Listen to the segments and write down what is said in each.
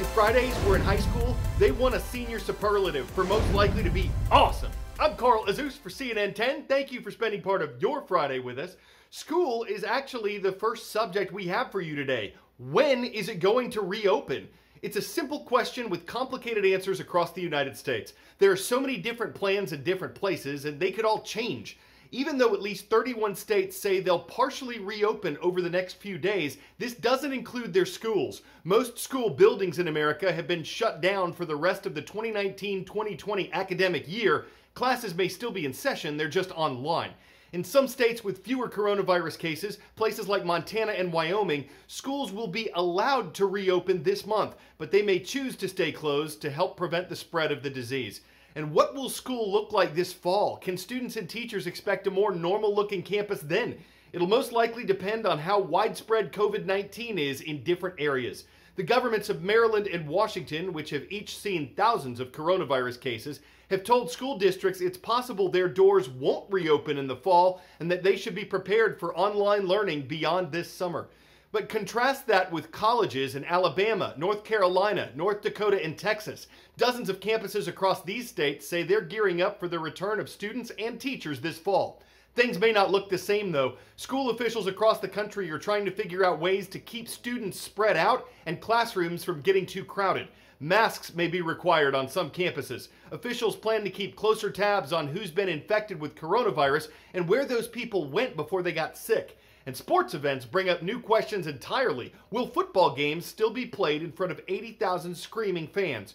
When Fridays were in high school, they won a senior superlative for most likely to be awesome. I'm Carl Azuz for CNN 10. Thank you for spending part of your Friday with us. School is actually the first subject we have for you today. When is it going to reopen? It's a simple question with complicated answers across the United States. There are so many different plans in different places, and they could all change. Even though at least 31 states say they'll partially reopen over the next few days, this doesn't include their schools. Most school buildings in America have been shut down for the rest of the 2019-2020 academic year. Classes may still be in session, they're just online. In some states with fewer coronavirus cases, places like Montana and Wyoming, schools will be allowed to reopen this month, but they may choose to stay closed to help prevent the spread of the disease. And what will school look like this fall? Can students and teachers expect a more normal-looking campus then? It'll most likely depend on how widespread COVID-19 is in different areas. The governments of Maryland and Washington, which have each seen thousands of coronavirus cases, have told school districts it's possible their doors won't reopen in the fall and that they should be prepared for online learning beyond this summer. But contrast that with colleges in Alabama, North Carolina, North Dakota, and Texas. Dozens of campuses across these states say they're gearing up for the return of students and teachers this fall. Things may not look the same, though. School officials across the country are trying to figure out ways to keep students spread out and classrooms from getting too crowded. Masks may be required on some campuses. Officials plan to keep closer tabs on who's been infected with coronavirus and where those people went before they got sick. And sports events bring up new questions entirely. Will football games still be played in front of 80,000 screaming fans?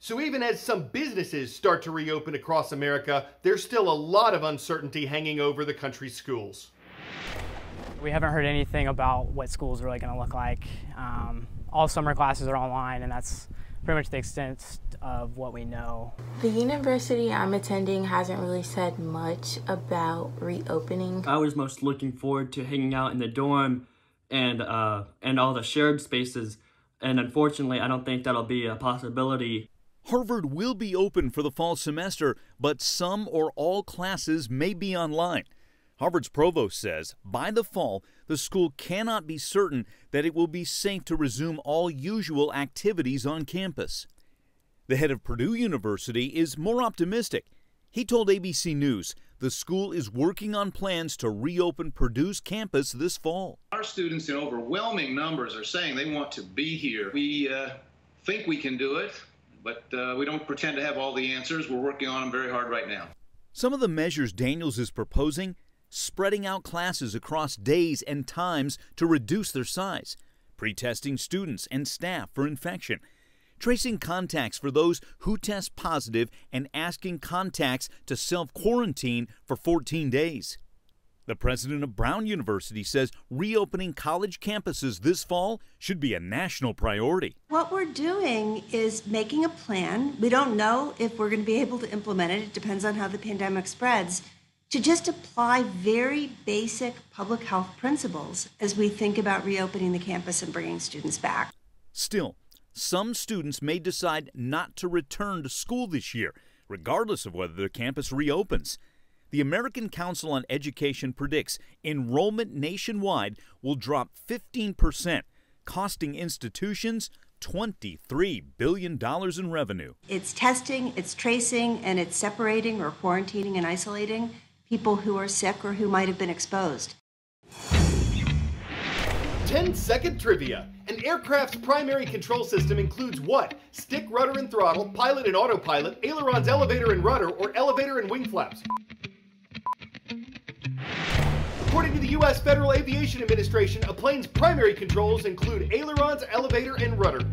So even as some businesses start to reopen across America, there's still a lot of uncertainty hanging over the country's schools. We haven't heard anything about what school's really going to look like. All summer classes are online, and that's pretty much the extent of what we know. The university I'm attending hasn't really said much about reopening. I was most looking forward to hanging out in the dorm and all the shared spaces, and unfortunately I don't think that'll be a possibility. Harvard will be open for the fall semester, but some or all classes may be online. Harvard's provost says by the fall, the school cannot be certain that it will be safe to resume all usual activities on campus. The head of Purdue University is more optimistic. He told ABC News the school is working on plans to reopen Purdue's campus this fall. Our students in overwhelming numbers are saying they want to be here. We think we can do it, but we don't pretend to have all the answers. We're working on them very hard right now. Some of the measures Daniels is proposing: spreading out classes across days and times to reduce their size, pre-testing students and staff for infection, tracing contacts for those who test positive, and asking contacts to self-quarantine for 14 days. The president of Brown University says reopening college campuses this fall should be a national priority. What we're doing is making a plan. We don't know if we're going to be able to implement it. It depends on how the pandemic spreads. To just apply very basic public health principles as we think about reopening the campus and bringing students back. Still, some students may decide not to return to school this year, regardless of whether their campus reopens. The American Council on Education predicts enrollment nationwide will drop 15%, costing institutions $23 billion in revenue. It's testing, it's tracing, and it's separating or quarantining and isolating people who are sick or who might have been exposed. 10-second trivia. An aircraft's primary control system includes what? Stick, rudder, and throttle, pilot and autopilot, ailerons, elevator and rudder, or elevator and wing flaps? According to the U.S. Federal Aviation Administration, a plane's primary controls include ailerons, elevator, and rudder.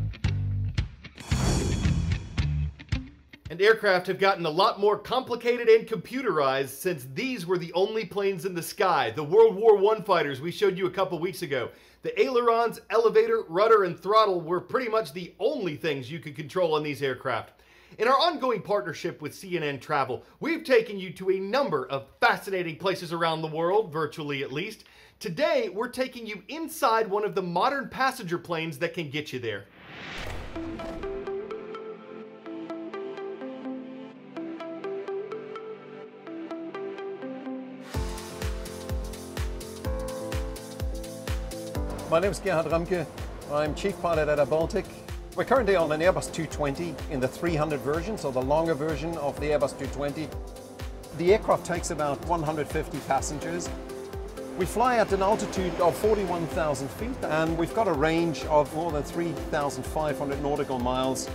And aircraft have gotten a lot more complicated and computerized since these were the only planes in the sky, the World War I fighters we showed you a couple weeks ago. The ailerons, elevator, rudder, and throttle were pretty much the only things you could control on these aircraft. In our ongoing partnership with CNN Travel, we've taken you to a number of fascinating places around the world, virtually at least. Today, we're taking you inside one of the modern passenger planes that can get you there. My name is Gerhard Ramke. I'm chief pilot at Air Baltic. We're currently on an Airbus 220 in the 300 version, so the longer version of the Airbus 220. The aircraft takes about 150 passengers. We fly at an altitude of 41,000 feet, and we've got a range of more than 3,500 nautical miles.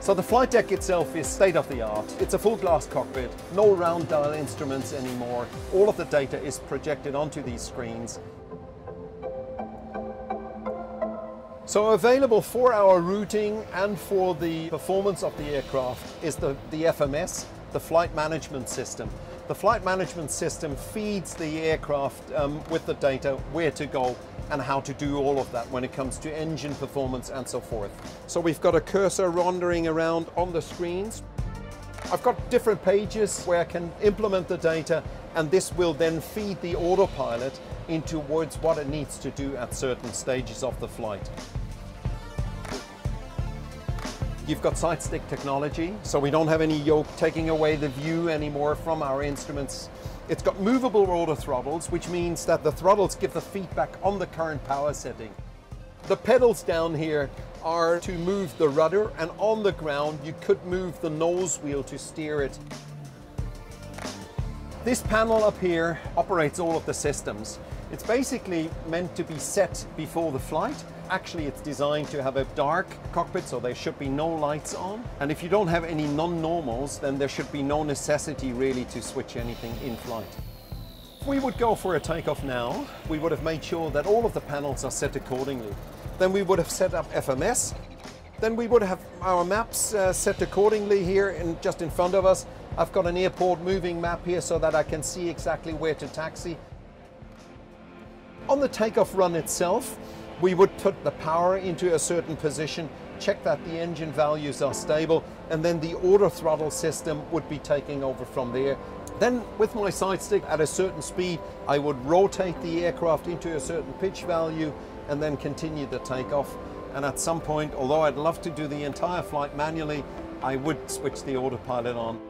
So the flight deck itself is state-of-the-art. It's a full glass cockpit, no round dial instruments anymore. All of the data is projected onto these screens. So available for our routing and for the performance of the aircraft is the FMS, the flight management system. The flight management system feeds the aircraft with the data, where to go and how to do all of that when it comes to engine performance and so forth. So we've got a cursor wandering around on the screens. I've got different pages where I can implement the data, and this will then feed the autopilot in towards what it needs to do at certain stages of the flight. You've got side stick technology, so we don't have any yoke taking away the view anymore from our instruments. It's got movable rotor throttles, which means that the throttles give the feedback on the current power setting. The pedals down here are to move the rudder, and on the ground you could move the nose wheel to steer it. This panel up here operates all of the systems. It's basically meant to be set before the flight. Actually, it's designed to have a dark cockpit, so there should be no lights on. And if you don't have any non-normals, then there should be no necessity really to switch anything in flight. If we would go for a takeoff now, we would have made sure that all of the panels are set accordingly. Then we would have set up FMS. Then we would have our maps set accordingly here, and just in front of us, I've got an airport moving map here so that I can see exactly where to taxi. On the takeoff run itself, we would put the power into a certain position, check that the engine values are stable, and then the auto throttle system would be taking over from there. Then with my side stick at a certain speed, I would rotate the aircraft into a certain pitch value and then continue the takeoff. And at some point, although I'd love to do the entire flight manually, I would switch the autopilot on.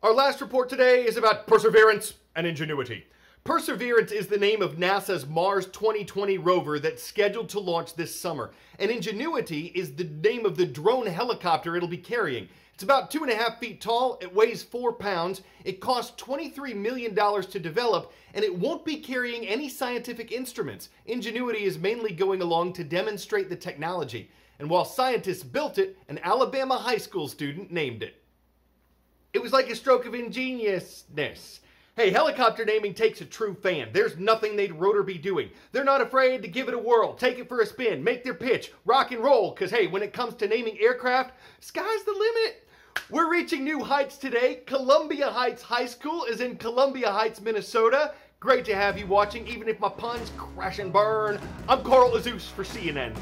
Our last report today is about Perseverance and Ingenuity. Perseverance is the name of NASA's Mars 2020 rover that's scheduled to launch this summer, and Ingenuity is the name of the drone helicopter it'll be carrying. It's about 2.5 feet tall, it weighs 4 pounds, it costs $23 million to develop, and it won't be carrying any scientific instruments. Ingenuity is mainly going along to demonstrate the technology, and while scientists built it, an Alabama high school student named it. It was like a stroke of ingeniousness. Hey, helicopter naming takes a true fan. There's nothing they'd rotor be doing. They're not afraid to give it a whirl, take it for a spin, make their pitch, rock and roll, because hey, when it comes to naming aircraft, sky's the limit. We're reaching new heights today. Columbia Heights High School is in Columbia Heights, Minnesota. Great to have you watching, even if my puns crash and burn. I'm Carl Azuz for CNN.